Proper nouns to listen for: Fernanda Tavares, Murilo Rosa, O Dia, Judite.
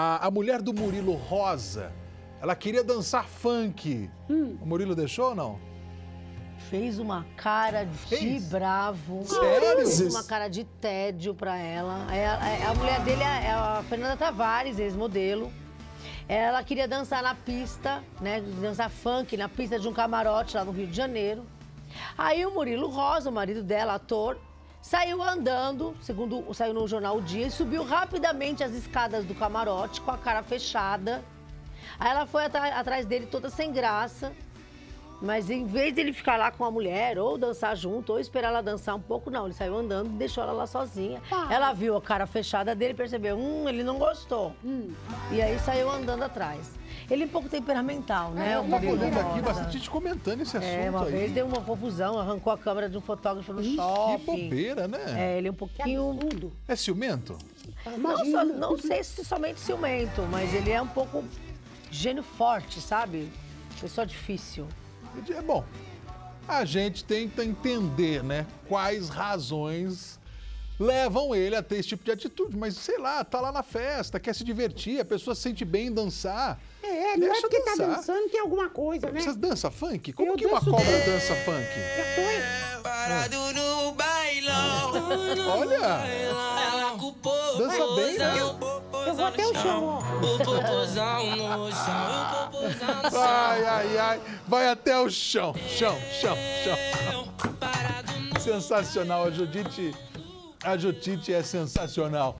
A mulher do Murilo Rosa, ela queria dançar funk. O Murilo deixou ou não? Fez uma cara de bravo. Sério? Fez uma cara de tédio pra ela. A mulher dele é a Fernanda Tavares, ex-modelo. Ela queria dançar na pista, né? Dançar funk na pista de um camarote lá no Rio de Janeiro. Aí o Murilo Rosa, o marido dela, ator, saiu andando, saiu no jornal O Dia, e subiu rapidamente as escadas do camarote com a cara fechada. Aí ela foi atrás dele toda sem graça, mas em vez dele ficar lá com a mulher, ou dançar junto, ou esperar ela dançar um pouco, não. Ele saiu andando e deixou ela lá sozinha. Ela viu a cara fechada dele e percebeu, ele não gostou. E aí saiu andando atrás. Ele é um pouco temperamental, né? Eu tava olhando aqui, bastante gente comentando esse assunto. Uma vez deu uma confusão, arrancou a câmera de um fotógrafo no shopping. Que bobeira, né? Ele é um pouquinho... É ciumento? Não sei se somente ciumento, mas ele é um pouco gênio forte, sabe? Pessoa difícil. É bom, a gente tenta entender, né? Quais razões levam ele a ter esse tipo de atitude. Mas, sei lá, tá lá na festa, quer se divertir, a pessoa se sente bem em dançar. Não é porque tá dançando que é alguma coisa, né? Vocês dançam funk? Como que uma cobra dança funk? Parado no bailão. Olha! Dança bem, né? Eu vou até o chão, ó. Ai, ai, ai. Vai até o chão. Chão, chão, chão. Sensacional, a Judite. A Judite é sensacional.